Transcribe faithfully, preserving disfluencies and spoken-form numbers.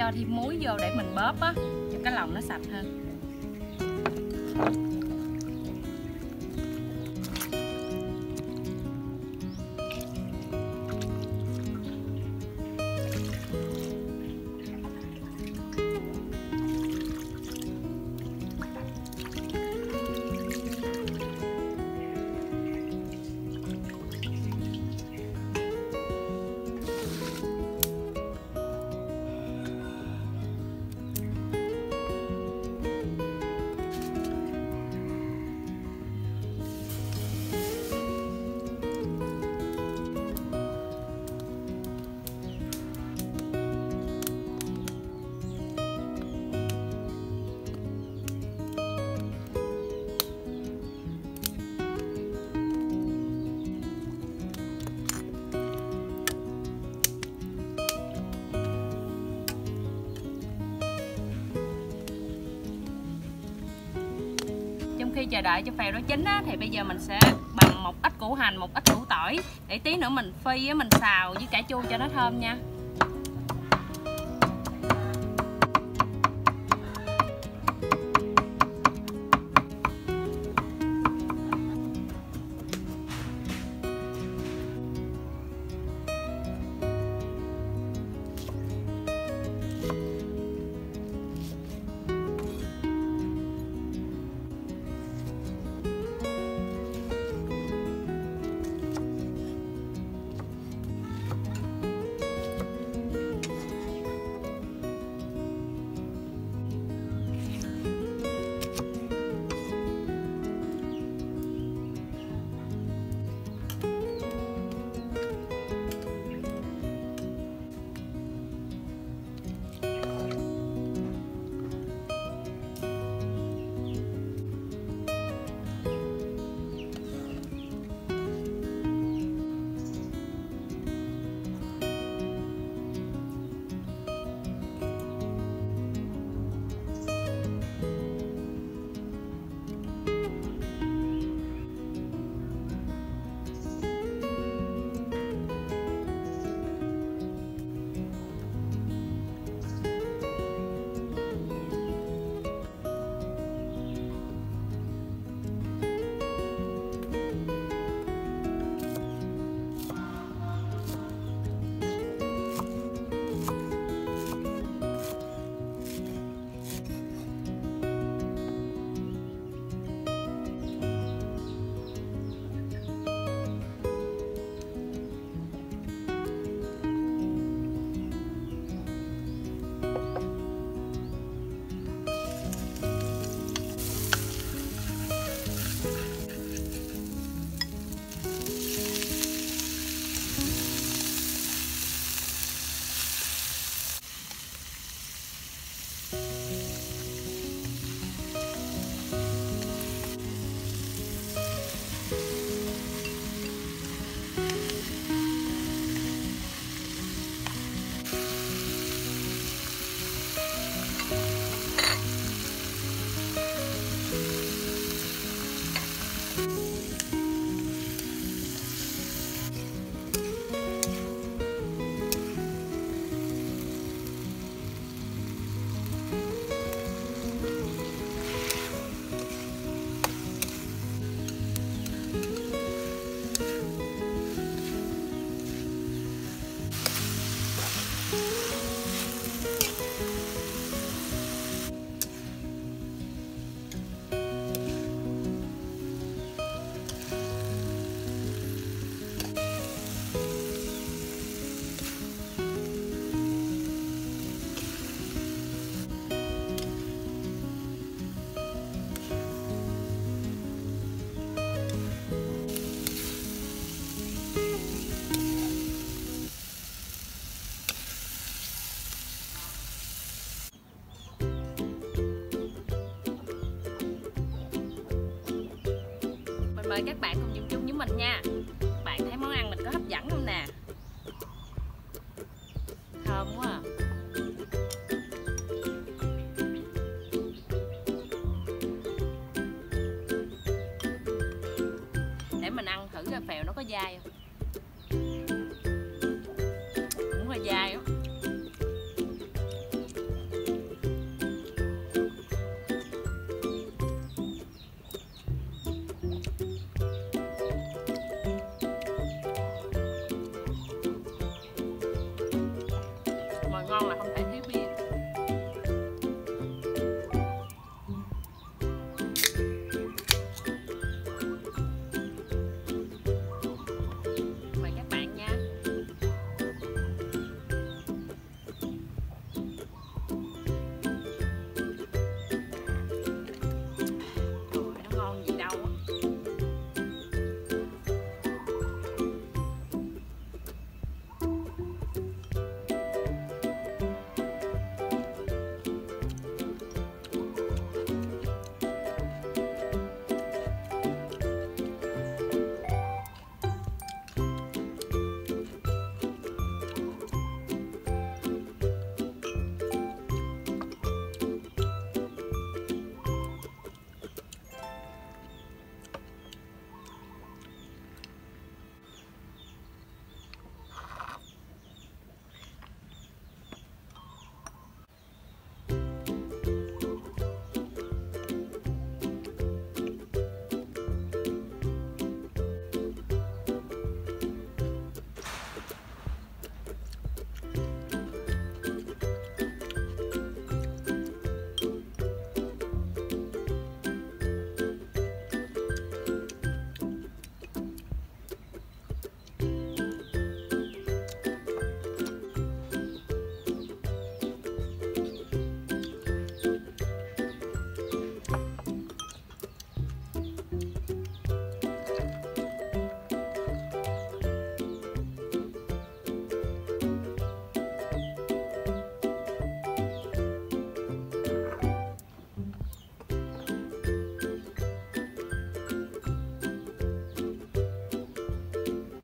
cho thêm muối vô để mình bóp á, cho cái lòng nó sạch hơn. Khi chờ đợi cho phèo đó chín á, thì bây giờ mình sẽ bằng một ít củ hành, một ít củ tỏi để tí nữa mình phi, mình xào với cà chua cho nó thơm nha. Mời các bạn cùng dùng chung với mình nha. Bạn thấy món ăn mình có hấp dẫn không nè? Thơm quá à. Để mình ăn thử cái phèo nó có dai không.